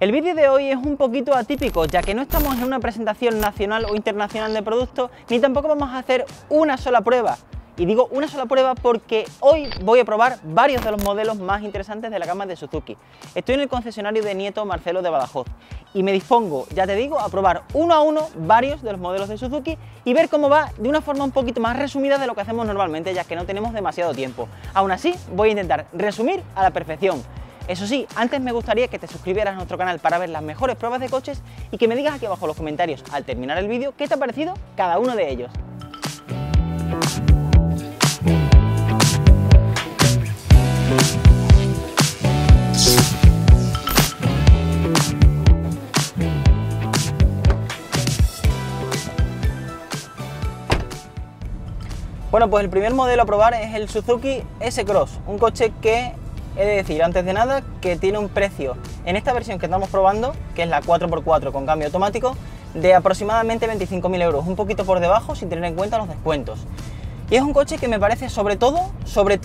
El vídeo de hoy es un poquito atípico, ya que no estamos en una presentación nacional o internacional de productos, ni tampoco vamos a hacer una sola prueba. Y digo una sola prueba porque hoy voy a probar varios de los modelos más interesantes de la gama de Suzuki. Estoy en el concesionario de Nieto Marcelo de Badajoz y me dispongo, ya te digo, a probar uno a uno varios de los modelos de Suzuki y ver cómo va de una forma un poquito más resumida de lo que hacemos normalmente, ya que no tenemos demasiado tiempo. Aún así, voy a intentar resumir a la perfección. Eso sí, antes me gustaría que te suscribieras a nuestro canal para ver las mejores pruebas de coches y que me digas aquí abajo en los comentarios, al terminar el vídeo, qué te ha parecido cada uno de ellos. Bueno, pues el primer modelo a probar es el Suzuki S-Cross, un coche que, he de decir antes de nada, que tiene un precio en esta versión que estamos probando, que es la 4x4 con cambio automático, de aproximadamente 25.000 euros, un poquito por debajo sin tener en cuenta los descuentos. Y es un coche que me parece, sobre todo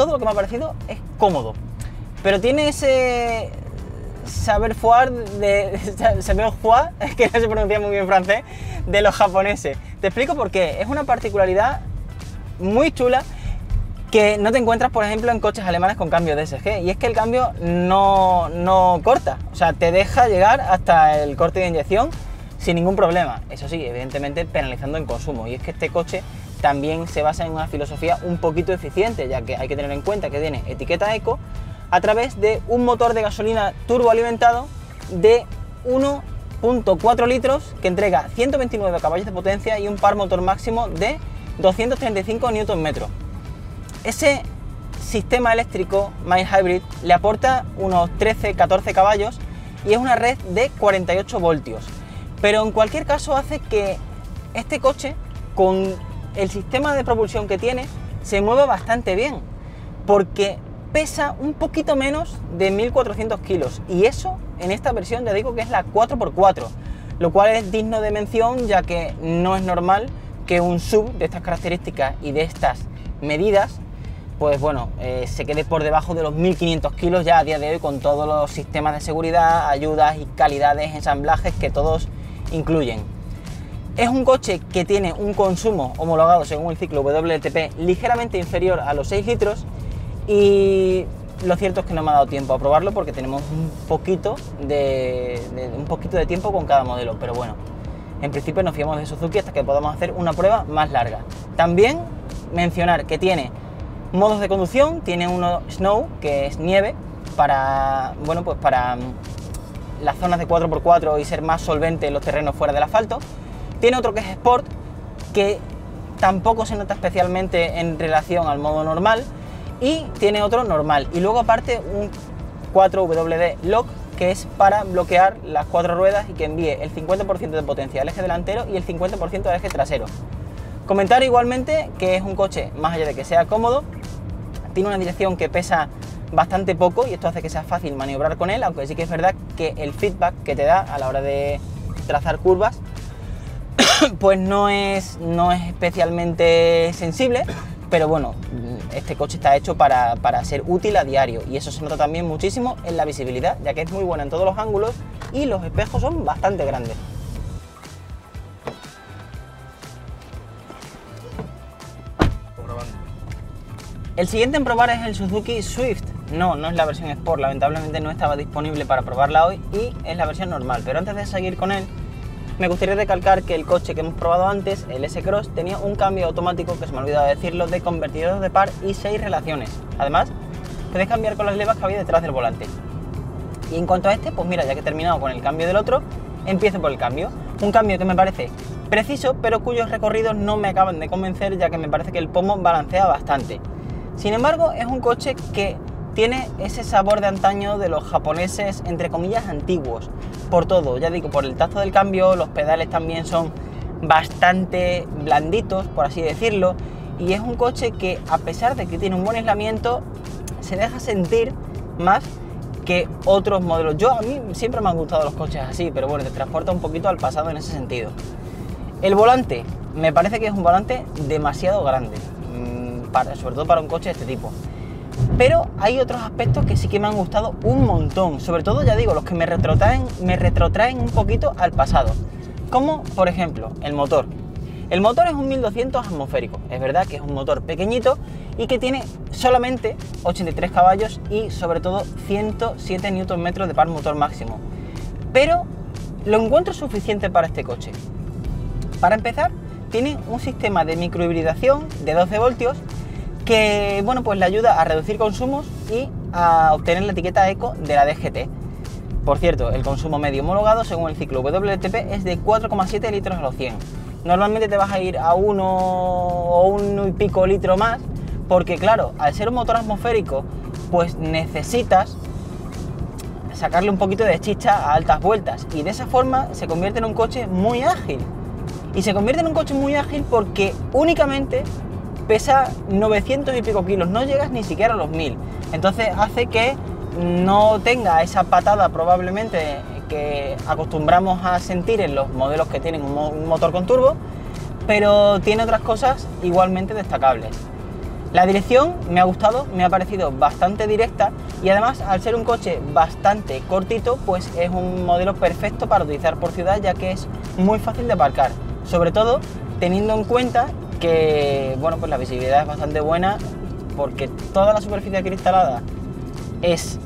lo que me ha parecido, es cómodo. Pero tiene ese saber-faire, que no se pronuncia muy bien francés, de los japoneses. Te explico por qué. Es una particularidad muy chula que no te encuentras, por ejemplo, en coches alemanes con cambio DSG, y es que el cambio no corta, o sea, te deja llegar hasta el corte de inyección sin ningún problema, eso sí, evidentemente penalizando en consumo. Y es que este coche también se basa en una filosofía un poquito eficiente, ya que hay que tener en cuenta que tiene etiqueta eco a través de un motor de gasolina turboalimentado de 1.4 litros que entrega 129 caballos de potencia y un par motor máximo de 235 Nm. Ese sistema eléctrico Mild Hybrid le aporta unos 13-14 caballos y es una red de 48 voltios. Pero en cualquier caso hace que este coche, con el sistema de propulsión que tiene, se mueva bastante bien, porque pesa un poquito menos de 1.400 kilos. Y eso, en esta versión, ya digo que es la 4x4, lo cual es digno de mención, ya que no es normal que un SUV de estas características y de estas medidas, pues bueno, se quede por debajo de los 1.500 kilos ya a día de hoy, con todos los sistemas de seguridad, ayudas y calidades, ensamblajes que todos incluyen. Es un coche que tiene un consumo homologado según el ciclo WLTP ligeramente inferior a los 6 litros y lo cierto es que no me ha dado tiempo a probarlo porque tenemos un poquito de tiempo con cada modelo, pero bueno, en principio nos fiamos de Suzuki hasta que podamos hacer una prueba más larga. También mencionar que tiene modos de conducción, tiene uno Snow, que es nieve, para, bueno, pues para las zonas de 4x4 y ser más solvente en los terrenos fuera del asfalto. Tiene otro que es Sport, que tampoco se nota especialmente en relación al modo normal, y tiene otro normal, y luego aparte un 4WD Lock, que es para bloquear las cuatro ruedas y que envíe el 50% de potencia al eje delantero y el 50% al eje trasero. Comentar igualmente que es un coche, más allá de que sea cómodo, tiene una dirección que pesa bastante poco y esto hace que sea fácil maniobrar con él, aunque sí que es verdad que el feedback que te da a la hora de trazar curvas pues no es especialmente sensible, pero bueno, este coche está hecho para ser útil a diario y eso se nota también muchísimo en la visibilidad, ya que es muy buena en todos los ángulos y los espejos son bastante grandes. El siguiente en probar es el Suzuki Swift. No es la versión Sport, lamentablemente no estaba disponible para probarla hoy y es la versión normal, pero antes de seguir con él me gustaría recalcar que el coche que hemos probado antes, el S-Cross, tenía un cambio automático, que se me ha olvidado decirlo, de convertidor de par y 6 relaciones. Además, puedes cambiar con las levas que había detrás del volante. Y en cuanto a este, pues mira, ya que he terminado con el cambio del otro, empiezo por el cambio. Un cambio que me parece preciso, pero cuyos recorridos no me acaban de convencer, ya que me parece que el pomo balancea bastante. Sin embargo, es un coche que tiene ese sabor de antaño de los japoneses, entre comillas, antiguos, por todo, ya digo, por el tacto del cambio. Los pedales también son bastante blanditos, por así decirlo, y es un coche que, a pesar de que tiene un buen aislamiento, se deja sentir más que otros modelos. A mí siempre me han gustado los coches así, pero bueno, te transporta un poquito al pasado en ese sentido. El volante, me parece que es un volante demasiado grande, sobre todo para un coche de este tipo. Pero hay otros aspectos que sí que me han gustado un montón, sobre todo, ya digo, los que me retrotraen un poquito al pasado, como por ejemplo el motor. El motor es un 1200 atmosférico, es verdad que es un motor pequeñito y que tiene solamente 83 caballos y sobre todo 107 Nm de par motor máximo, pero lo encuentro suficiente para este coche. Para empezar, tiene un sistema de microhibridación de 12 voltios que, bueno, pues le ayuda a reducir consumos y a obtener la etiqueta eco de la DGT. Por cierto, el consumo medio homologado según el ciclo WLTP es de 4,7 litros a los 100. Normalmente te vas a ir a uno o uno y pico litro más, porque claro, al ser un motor atmosférico, pues necesitas sacarle un poquito de chicha a altas vueltas, y de esa forma se convierte en un coche muy ágil. Y se convierte en un coche muy ágil porque únicamente pesa 900 y pico kilos, no llegas ni siquiera a los 1000. Entonces hace que no tenga esa patada probablemente que acostumbramos a sentir en los modelos que tienen un motor con turbo, pero tiene otras cosas igualmente destacables. La dirección me ha gustado, me ha parecido bastante directa, y además, al ser un coche bastante cortito, pues es un modelo perfecto para utilizar por ciudad, ya que es muy fácil de aparcar, sobre todo teniendo en cuenta que, bueno, pues la visibilidad es bastante buena, porque toda la superficie acristalada es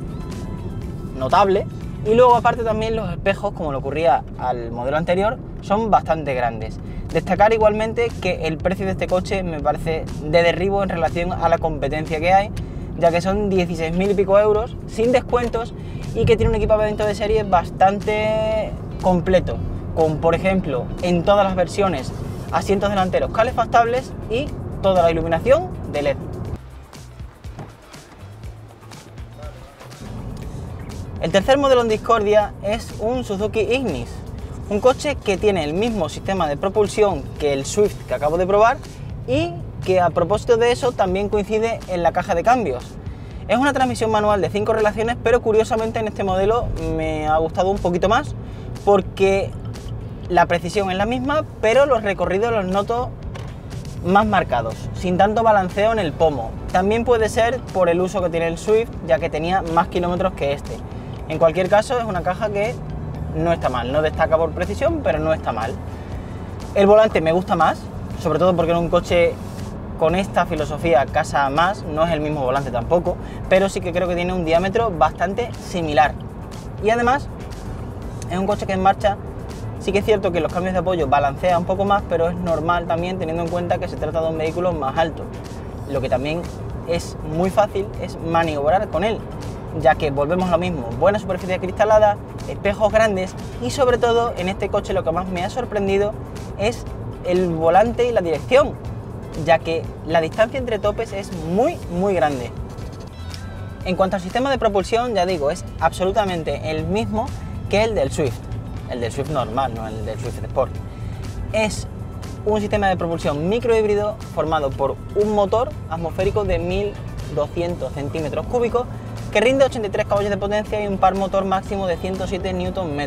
notable. Y luego, aparte, también los espejos, como le ocurría al modelo anterior, son bastante grandes. Destacar igualmente que el precio de este coche me parece de derribo en relación a la competencia que hay, ya que son 16.000 y pico euros sin descuentos, y que tiene un equipamiento de serie bastante completo, con, por ejemplo, en todas las versiones, asientos delanteros calefactables y toda la iluminación de LED. El tercer modelo en discordia es un Suzuki Ignis, un coche que tiene el mismo sistema de propulsión que el Swift que acabo de probar, y que a propósito de eso también coincide en la caja de cambios. Es una transmisión manual de 5 relaciones, pero curiosamente en este modelo me ha gustado un poquito más, porque la precisión es la misma, pero los recorridos los noto más marcados, sin tanto balanceo en el pomo. También puede ser por el uso que tiene el Swift, ya que tenía más kilómetros que este. En cualquier caso, es una caja que no está mal, no destaca por precisión, pero no está mal. El volante me gusta más, sobre todo porque en un coche con esta filosofía casa más, no es el mismo volante tampoco, pero sí que creo que tiene un diámetro bastante similar. Y además, es un coche que en marcha, sí que es cierto que los cambios de apoyo balancean un poco más, pero es normal también teniendo en cuenta que se trata de un vehículo más alto. Lo que también es muy fácil es maniobrar con él, ya que volvemos a lo mismo, buena superficie acristalada, espejos grandes, y sobre todo en este coche lo que más me ha sorprendido es el volante y la dirección, ya que la distancia entre topes es muy grande. En cuanto al sistema de propulsión, ya digo, es absolutamente el mismo que el del Swift normal, no el del Swift Sport. Es un sistema de propulsión microhíbrido formado por un motor atmosférico de 1200 centímetros cúbicos que rinde 83 caballos de potencia y un par motor máximo de 107 Nm.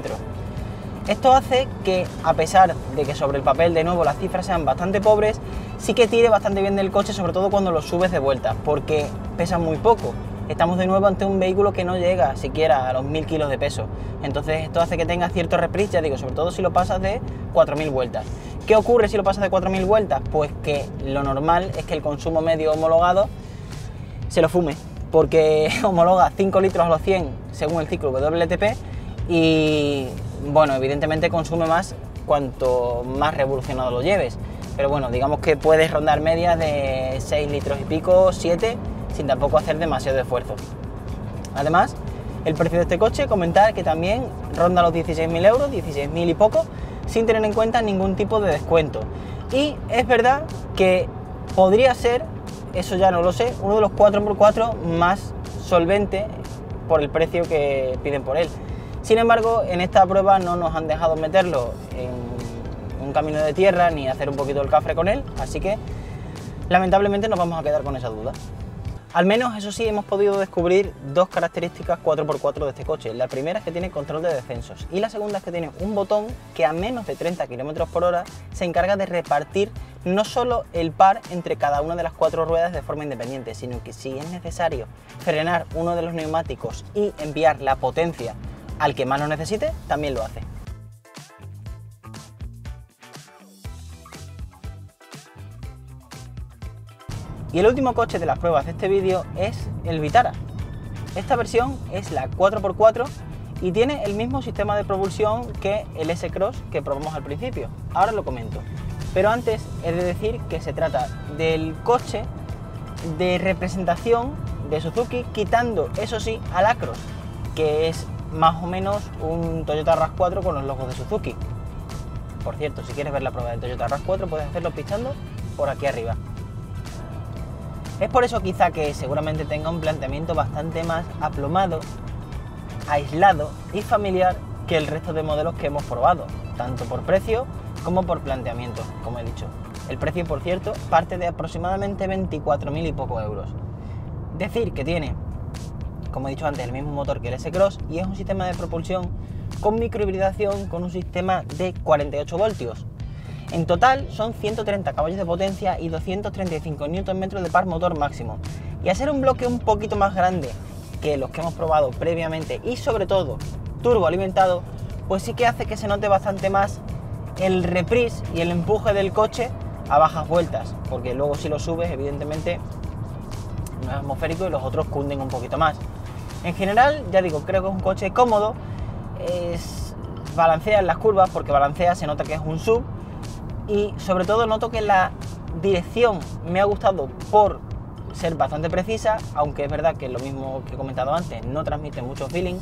Esto hace que, a pesar de que sobre el papel de nuevo las cifras sean bastante pobres, sí que tire bastante bien del coche, sobre todo cuando lo subes de vuelta, porque pesa muy poco. Estamos de nuevo ante un vehículo que no llega siquiera a los 1000 kilos de peso. Entonces esto hace que tenga cierto reprise, ya digo, sobre todo si lo pasas de 4000 vueltas. ¿Qué ocurre si lo pasas de 4000 vueltas? Pues que lo normal es que el consumo medio homologado se lo fume, porque homologa 5 litros a los 100 según el ciclo WLTP y, bueno, evidentemente consume más cuanto más revolucionado lo lleves, pero bueno, digamos que puedes rondar medias de 6 litros y pico, 7, sin tampoco hacer demasiado esfuerzo. Además, el precio de este coche, comentar que también ronda los 16.000 euros, 16.000 y poco, sin tener en cuenta ningún tipo de descuento. Y es verdad que podría ser, eso ya no lo sé, uno de los 4x4 más solvente por el precio que piden por él. Sin embargo, en esta prueba no nos han dejado meterlo en un camino de tierra ni hacer un poquito el cafre con él, así que lamentablemente nos vamos a quedar con esa duda. Al menos, eso sí, hemos podido descubrir dos características 4x4 de este coche. La primera es que tiene control de descensos y la segunda es que tiene un botón que a menos de 30 km por hora se encarga de repartir no solo el par entre cada una de las cuatro ruedas de forma independiente, sino que si es necesario frenar uno de los neumáticos y enviar la potencia al que más lo necesite, también lo hace. Y el último coche de las pruebas de este vídeo es el Vitara. Esta versión es la 4x4 y tiene el mismo sistema de propulsión que el S-Cross que probamos al principio. Ahora lo comento. Pero antes he de decir que se trata del coche de representación de Suzuki, quitando, eso sí, al Across, que es más o menos un Toyota RAV4 con los logos de Suzuki. Por cierto, si quieres ver la prueba del Toyota RAV4 puedes hacerlo pinchando por aquí arriba. Es por eso quizá que seguramente tenga un planteamiento bastante más aplomado, aislado y familiar que el resto de modelos que hemos probado, tanto por precio como por planteamiento, como he dicho. El precio, por cierto, parte de aproximadamente 24.000 y poco euros. Decir que tiene, como he dicho antes, el mismo motor que el S-Cross y es un sistema de propulsión con microhibridación con un sistema de 48 voltios. En total son 130 caballos de potencia y 235 Nm de par motor máximo. Y al ser un bloque un poquito más grande que los que hemos probado previamente y sobre todo turboalimentado, pues sí que hace que se note bastante más el reprise y el empuje del coche a bajas vueltas, porque luego si lo subes evidentemente no es atmosférico y los otros cunden un poquito más. En general, ya digo, creo que es un coche cómodo, balancea en las curvas, porque balancea, se nota que es un SUV. Y sobre todo noto que la dirección me ha gustado por ser bastante precisa, aunque es verdad que lo mismo que he comentado antes, no transmite mucho feeling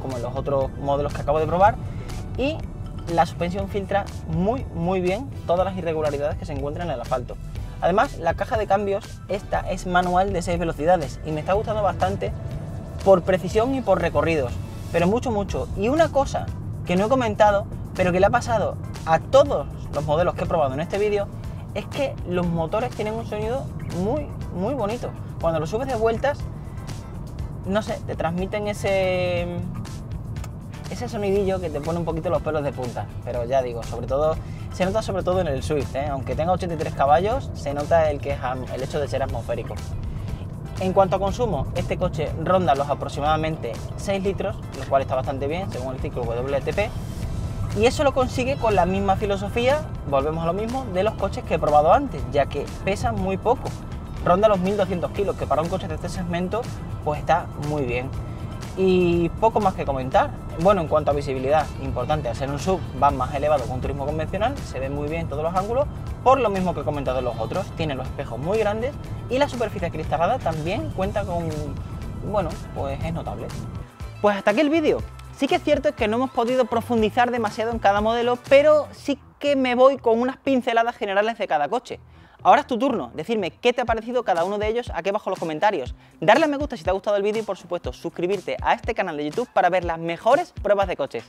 como en los otros modelos que acabo de probar. Y la suspensión filtra muy bien todas las irregularidades que se encuentran en el asfalto. Además, la caja de cambios, esta es manual de 6 velocidades y me está gustando bastante por precisión y por recorridos, pero mucho. Y una cosa que no he comentado, pero que le ha pasado a todos los modelos que he probado en este vídeo, es que los motores tienen un sonido muy bonito. Cuando lo subes de vueltas, no sé, te transmiten ese sonidillo que te pone un poquito los pelos de punta. Pero ya digo, sobre todo se nota sobre todo en el Swift, aunque tenga 83 caballos, se nota el hecho de ser atmosférico. En cuanto a consumo, este coche ronda los aproximadamente 6 litros, lo cual está bastante bien según el ciclo WLTP. Y eso lo consigue con la misma filosofía, volvemos a lo mismo, de los coches que he probado antes, ya que pesan muy poco. Ronda los 1.200 kilos, que para un coche de este segmento pues está muy bien. Y poco más que comentar. Bueno, en cuanto a visibilidad, importante, al ser un SUV van más elevado que un turismo convencional, se ve muy bien en todos los ángulos, por lo mismo que he comentado en los otros, tiene los espejos muy grandes y la superficie acristalada también cuenta con, bueno, pues es notable. Pues hasta aquí el vídeo. Sí que es cierto que no hemos podido profundizar demasiado en cada modelo, pero sí que me voy con unas pinceladas generales de cada coche. Ahora es tu turno, decirme qué te ha parecido cada uno de ellos aquí abajo en los comentarios, darle a me gusta si te ha gustado el vídeo y por supuesto suscribirte a este canal de YouTube para ver las mejores pruebas de coches.